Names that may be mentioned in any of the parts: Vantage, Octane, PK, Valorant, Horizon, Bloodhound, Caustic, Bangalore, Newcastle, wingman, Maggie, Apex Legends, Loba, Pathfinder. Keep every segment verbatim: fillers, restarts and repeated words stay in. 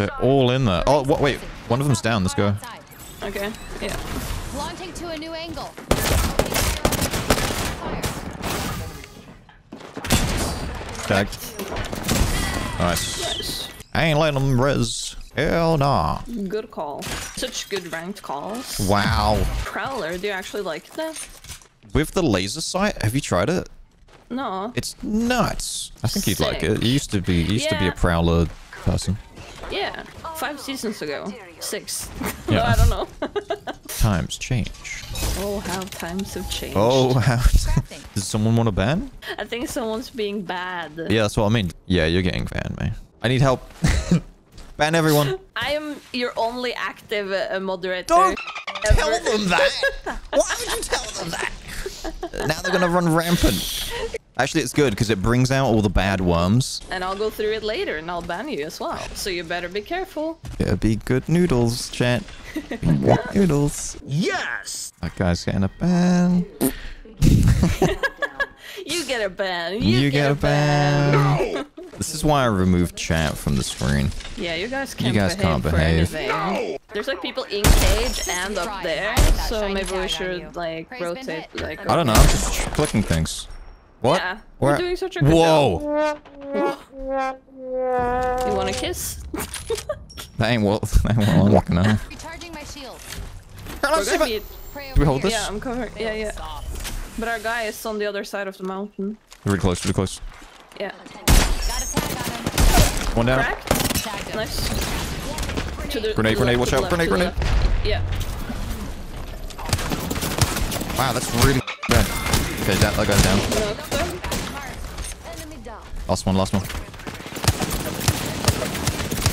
They're all in there. Oh, what, wait. One of them's down. Let's go. Okay. Yeah. Launching to a new angle. Tagged. Nice. Yes. I ain't letting them res. Hell nah. Good call. Such good ranked calls. Wow. Prowler, do you actually like that? With the laser sight, have you tried it? No. It's nuts. I think Sick. you'd like it. You used to be, used yeah. to be a Prowler person. Yeah, five seasons ago. Six. Yeah. I don't know. Times change. Oh, how times have changed. Oh, how... Does someone want a ban? I think someone's being bad. Yeah, that's what I mean. Yeah, you're getting banned, man. I need help. Ban everyone. I am your only active uh, moderator. Don't ever. Tell them that. Why would you tell them that? Now they're going to run rampant. Actually, it's good because it brings out all the bad worms. And I'll go through it later and I'll ban you as well. So you better be careful. It'll be good noodles, chat. Noodles. Yes! That guy's getting a ban. You get a ban. You, you get, get a ban. ban. No! This is why I removed chat from the screen. Yeah, you guys can't you guys behave. Can't behave. No. There's like people in cage and up there, so maybe we should like rotate. Like I don't know. I'm just clicking things. What? Yeah, we're doing such a good Whoa. job. Whoa! You want a kiss? That ain't what. That ain't what I'm looking at. Recharging my shield. Do we hold this? Yeah, I'm covered. Yeah, yeah. But our guy is on the other side of the mountain. Really close. Really close. Yeah. One down. Cracked. Nice. To the grenade, grenade, watch out. Grenade, grenade. Yeah. Wow, that's really bad. Okay, that I got it down. Last one, last one.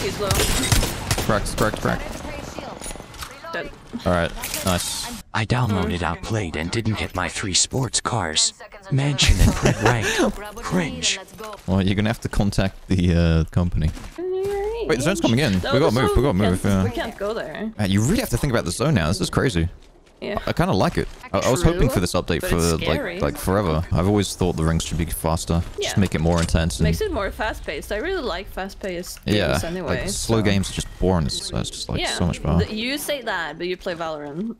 He's low. Cracked, cracked, cracked. Dead. Alright, nice. I downloaded mm. Outplayed and didn't get my three sports cars. Mansion and print rank. Cringe. Well, you're gonna have to contact the uh, company. Wait, the zone's coming in. No, we gotta move. We gotta move. Yeah. We can't go there. Man, you really have to think about the zone now. This is crazy. Yeah. I, I kind of like it. I, I was hoping for this update for like like forever. I've always thought the rings should be faster. Yeah. Just make it more intense. And... Makes it more fast-paced. I really like fast-paced games yeah. anyway. Like, slow so. games are just boring. So it's just like yeah. so much fun. You say that, but you play Valorant.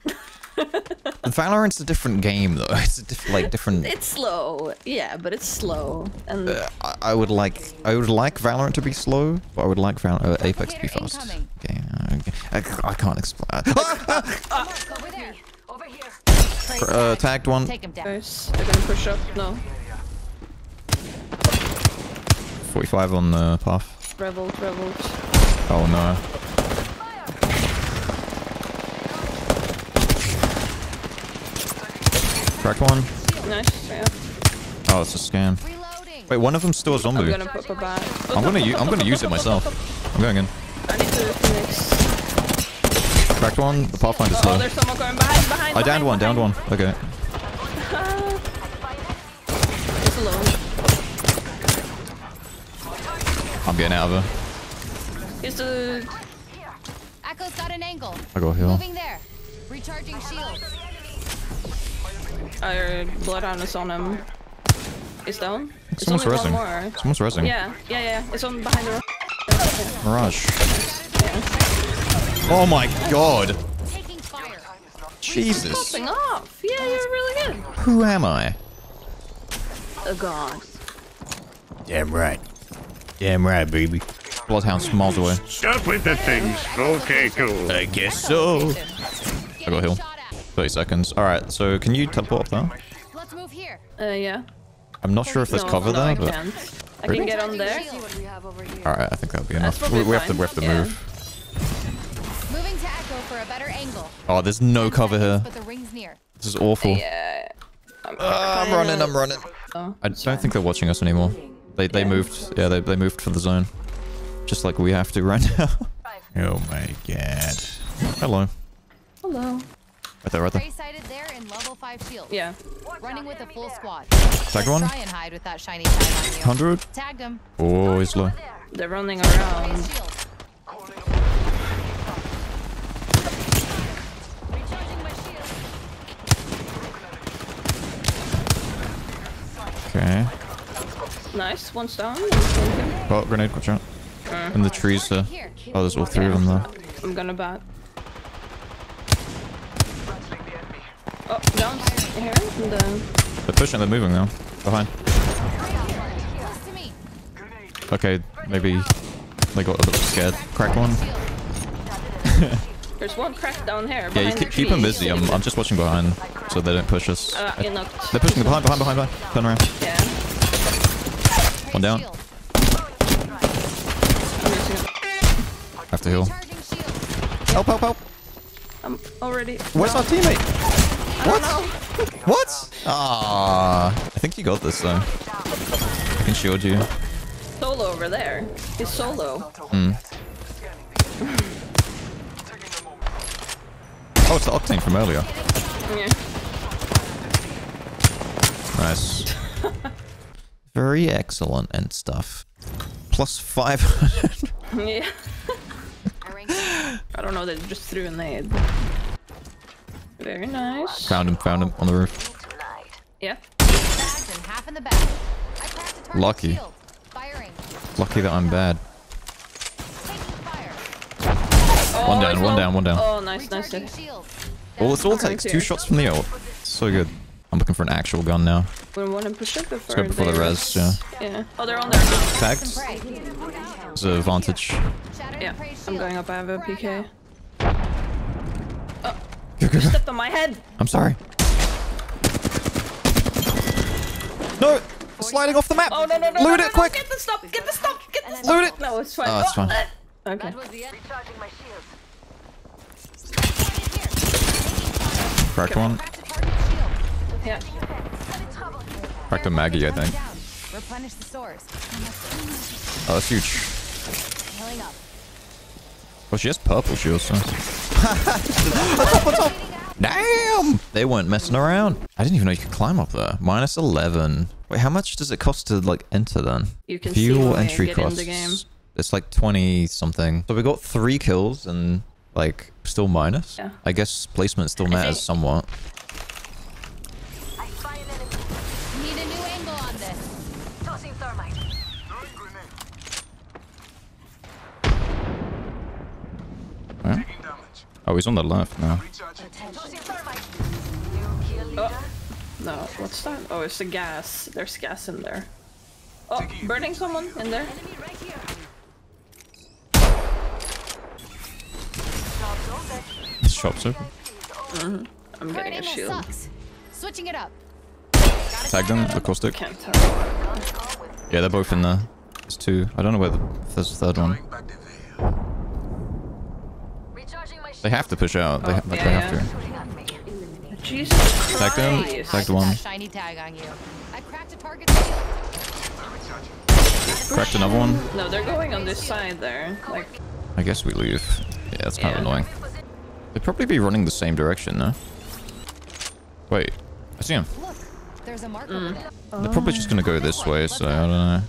Valorant's a different game though. It's a diff like different. It's slow, yeah, but it's slow. And uh, I, I would like, I would like Valorant to be slow, but I would like Val uh, Apex to be fast. Okay, okay. I, I can't explain. Ah, ah, ah. Over there. Over here. Uh, tagged one. Take him down. Nice. They're gonna push up. No. forty-five on the path. Rebels, rebels. Oh no. Crack one. Nice, yeah. Oh, it's a scam. Reloading. Wait, one of them's still a zombie. I'm gonna pop a bat. I'm gonna use. I'm gonna use it myself. I'm going in. I need to finish. Cracked one. The Pathfinder's low. Oh, there's someone going behind. Behind. I downed one. Downed one. Okay. It's alone. I'm getting out of her. It's a. Echo's got an angle. I got heal. Moving there. Recharging shield. Our Bloodhound is on him. It's down. It's Someone's resing. Someone's resing. Yeah, yeah, yeah. It's on behind the rock. Mirage. Yeah. Oh my god. Taking fire. Jesus. Popping off. Yeah, you're really good. Who am I? A god. Damn right. Damn right, baby. Bloodhound's miles away. Stop with the things. Okay, cool. I guess so. I got heal. thirty seconds. Alright, so can you teleport up there? Let's move here. Uh, yeah. I'm not sure if there's no, cover no, there, I but... Can't. I really? can get on there. Alright, I think that'll be enough. We, we have to, we have to yeah. move. Moving to Echo for a better angle. Oh, there's no cover here. This is awful. Yeah. I'm, uh, I'm running, I'm running. Oh. I don't think they're watching us anymore. They they yeah. moved. Yeah, they, they moved for the zone. Just like we have to right now. Oh my god. Hello. Hello. Right there, right there. there in level five shield. Yeah. Running with a full squad. Tag one. one hundred. Tagged him. Oh, he's low. They're running around. Okay. Nice. One's down. Oh, grenade. Watch out. And the trees there. Oh, there's all three of them there. I'm gonna bat. Oh, down here. They're pushing, they're moving now. Behind. Okay, maybe they got a little scared. Cracked one. There's one cracked down here. Yeah, you keep, the keep them busy. I'm, I'm just watching behind so they don't push us. Uh, I, they're pushing behind, behind, behind, behind. Turn around. Yeah. One down. I have to heal. Help, help, help. I'm already. Where's my teammate? What? What? Ah, I think you got this though. I can shield you. Solo over there. He's solo. Hmm. Oh, it's the Octane from earlier. Yeah. Nice. Very excellent and stuff. Plus five hundred. Yeah. I don't know, they just threw a nade. Very nice. Found him, found him on the roof. Yeah. Lucky. Lucky that I'm bad. Oh, one down, one down, one down. Oh, nice, nice. Well, it's all takes two shots from the ult. So good. I'm looking for an actual gun now. We want to push it before, Let's go before the res, yeah. yeah. Oh, they're on their tagged. There's a Vantage. Yeah, I'm going up. I have a P K. Oh, you stepped on my head. I'm sorry. No! Sliding off the map! Oh, no, no, no, Loot no, no, it, no, quick! Get the stop! Get the stop! Get the stop! Loot it! No, it's fine. Oh, it's fine. Oh, okay. Cracked one. Yeah. Cracked a Maggie, I think. Oh, that's huge. Well, she has purple shields, so... What's up, what's up? Damn! They weren't messing around. I didn't even know you could climb up there. minus eleven. Wait, how much does it cost to, like, enter then? You can see your entry costs. In the game. It's like twenty something. So we got three kills and, like, still minus? Yeah. I guess placement still matters somewhat. I spy an enemy. Need a new angle on this. Tossing thermite. Yeah. Oh, he's on the left now. Oh. No, what's that? Oh, it's the gas. There's gas in there. Oh, burning someone in there. This shop's open. Mm-hmm. I'm getting a shield. Switching it up. Tagged them, the Caustic. Yeah, they're both in there. There's two. I don't know where the, if there's a third one. They have to push out. They, oh, ha yeah, they have yeah. to. Jesus Tagged Christ. Him. Tagged one. Shiny tag on you. I cracked a target. Cracked another one. No, they're going on this side there. Like. I guess we leave. Yeah, that's kind yeah. of annoying. They'd probably be running the same direction, no? Wait, I see him. Look, there's a mark mm. there. Oh. They're probably just gonna go this way, so I don't know.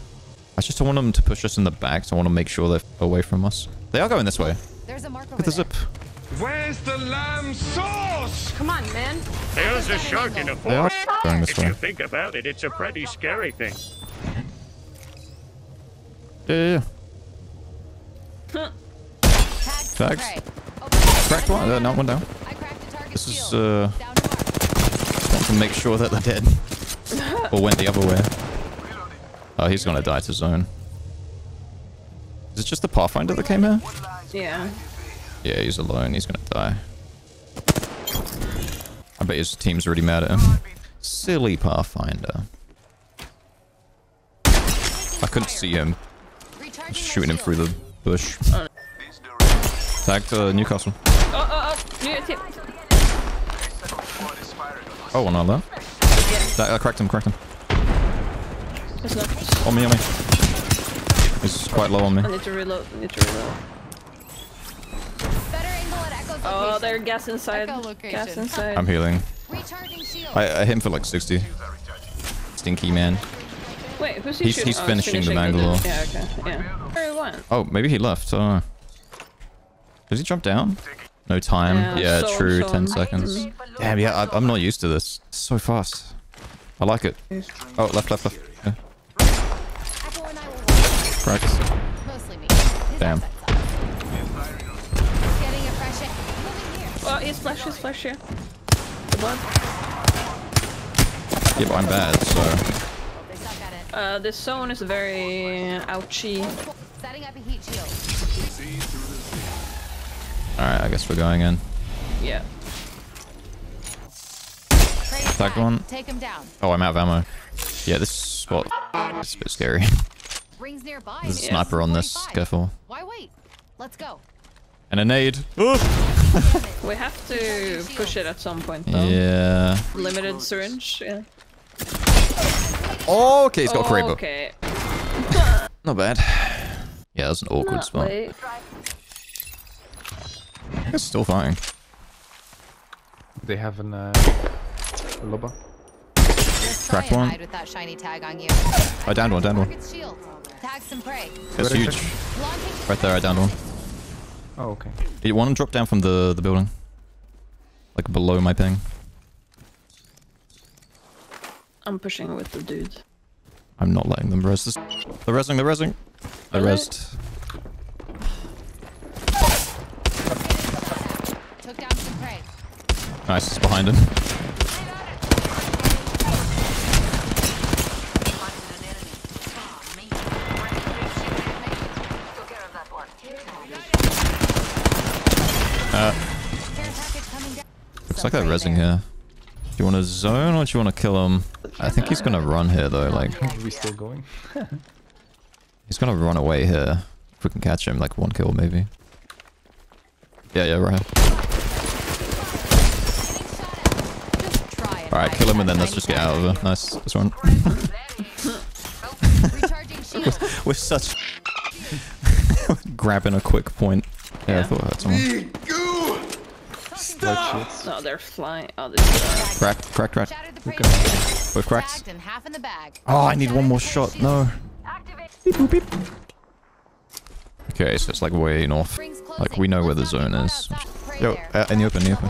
I just don't want them to push us in the back. So I want to make sure they're away from us. They are going this way. There's a mark. Get the zip. There. Where's the lamb sauce? Come on, man. There's a shark in a forest. If you think about it, it's a pretty scary thing. Yeah, yeah, yeah. Tags. Cracked one. Uh, no, one down. This is, uh... I want to make sure that they're dead. Or went the other way. Oh, he's gonna die to zone. Is it just the Pathfinder that came here? Yeah. Yeah, he's alone. He's gonna die. I bet his team's already mad at him. Silly Pathfinder. I couldn't see him. Just shooting him through the bush. Tagged uh, Newcastle. Oh, oh, oh. one on that. I cracked him, cracked him. On me, on me. He's quite low on me. I need to reload. I need to reload. Oh, they're gas inside. Gas inside. I'm healing. I, I hit him for like sixty. Stinky man. Wait, who's he he's, he's oh, finishing, finishing the Bangalore. Yeah, okay. Yeah. Oh, maybe he left. I don't know. Does he jump down? No time. Yeah, yeah so, true. So. ten seconds. Damn, yeah, I, I'm not used to this. It's so fast. I like it. Oh, left, left, left. Yeah. Practice. Damn. Oh, he's flash, he's flash here. Good one. Yeah, but I'm bad, so... Uh, this zone is very ouchy. Alright, I guess we're going in. Yeah. Attack one. Oh, I'm out of ammo. Yeah, this spot is a bit scary. There's a sniper on this. Careful. Why wait? Let's go. And a nade. We have to push it at some point, though. Yeah. Limited syringe. Yeah. Oh, okay, he's got a creeper. Okay. Not bad. Yeah, that's an awkward Not spot. Late. It's still fine. They have an uh, a Loba. Cracked one. With that shiny tag on you. I downed one, downed one. That's huge. Right there, I downed one. Oh, okay. Did one drop down from the, the building? Like below my ping. I'm pushing with the dude. I'm not letting them res this. They're resing, they're resing. They're resed. Took down some prey. Nice, it's behind him. Uh, looks like they're resing here. Do you want to zone or do you want to kill him? I think he's gonna run here though, like... Are we still going? He's gonna run away here. If we can catch him, like one kill maybe. Yeah, yeah, right. Alright, kill him and then let's just get out of here. Nice, this one. with, with such... Grabbing a quick point. Yeah, yeah. I thought I heard someone. Stop! No, they're flying. Oh, this is cracked, cracked, cracked. Okay. We're cracked. Oh, I need one more shot. No. Beep, beep. Okay, so it's like way north. Like we know where the zone is. Yo, uh, in the open, in the open.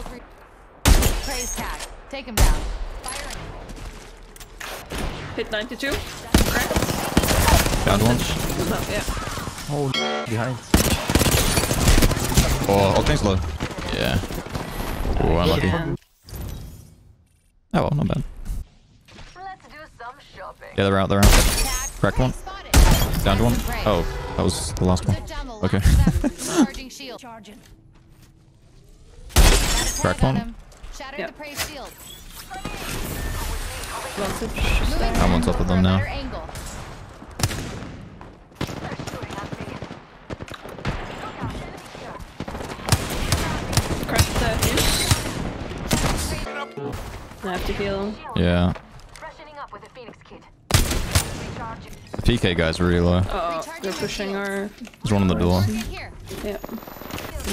Hit ninety-two. Down one. Oh, behind. Oh, Octane's low. Yeah. Oh, I'm lucky. Yeah. Oh, well, not bad. Yeah, they're out, they're out. Cracked one. Downed one. Oh, that was the last one. Okay. Cracked one. Yep. I'm on top of them now. I have to heal. Yeah. The P K guy's really low. Uh oh, they're pushing our... There's one on the door. Yeah.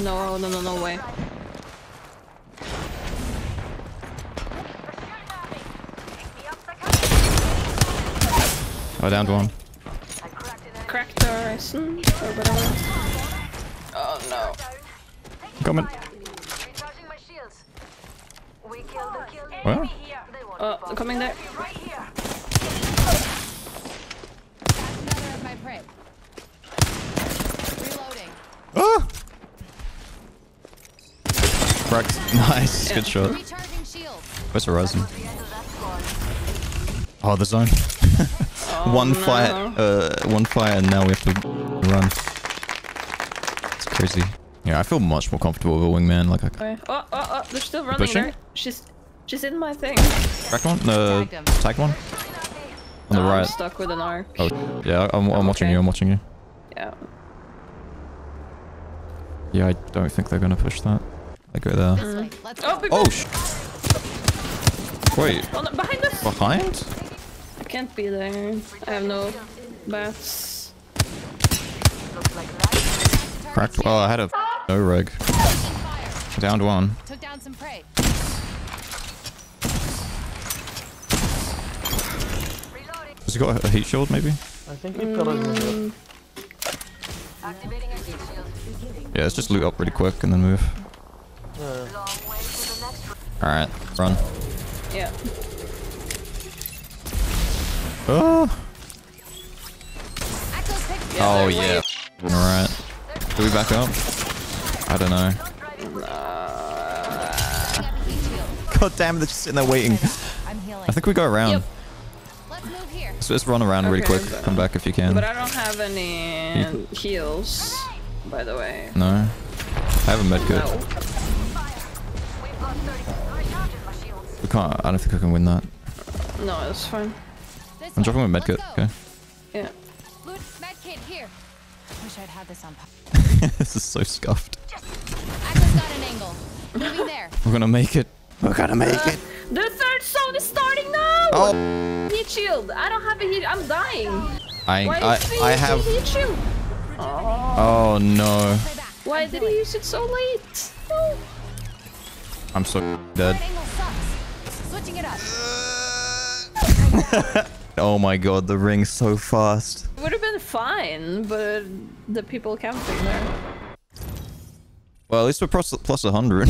No, no, no, no way. Oh, downed one. Cracked the Horizon, or whatever. Oh no. Coming. Well? Oh, uh, coming there. Oh! Cracked. Nice. Yeah. Good shot. Where's Horizon? Oh, the zone. oh, one no. fire. Uh, one fire, and now we have to run. It's crazy. Yeah, I feel much more comfortable with a wingman. Like, I... oh, oh, oh, they're still running. Pushing? There. She's, she's in my thing. Cracked one. No, tagged one. On the oh, right. I'm stuck with an arc. Oh, yeah, I'm, I'm okay. watching you. I'm watching you. Yeah. Yeah, I don't think they're gonna push that. I go there. Mm. Oh, oh sh! Wait. Oh, no, behind us. Behind? I can't be there. I have no bats. Cracked. Oh, I had a no reg. Downed one. Took down some prey. Has he got a heat shield? Maybe. I think he got a. Activating a heat shield. Yeah, let's just loot up really quick and then move. Yeah. Alright, run. Yeah. Oh! Oh yeah. Alright. Do we back up? I don't know. Uh, God damn, they're just sitting there waiting. I think we go around. Yep. Let's move here. So let's run around okay, really quick. But, come back if you can. But I don't have any you... heals, by the way. No. I have a med kit. No. We can't. I don't think I can win that. No, that's fine. I'm dropping my med kit. Okay. Yeah. Loot med kit here. Wish I'd had this on. This is so scuffed. Echo's got an angle. Moving there. We're gonna make it. We're gonna make uh, it. The third zone is starting now. Oh. Heat shield. I don't have a heat. I'm dying. I Why I I have. Heat shield? Oh. Oh no. Why did he use it so late? No. I'm so dead. Switching it up. Oh my god, the ring's so fast. It would have been fine, but the people camping there. Well, at least we're plus, plus one hundred.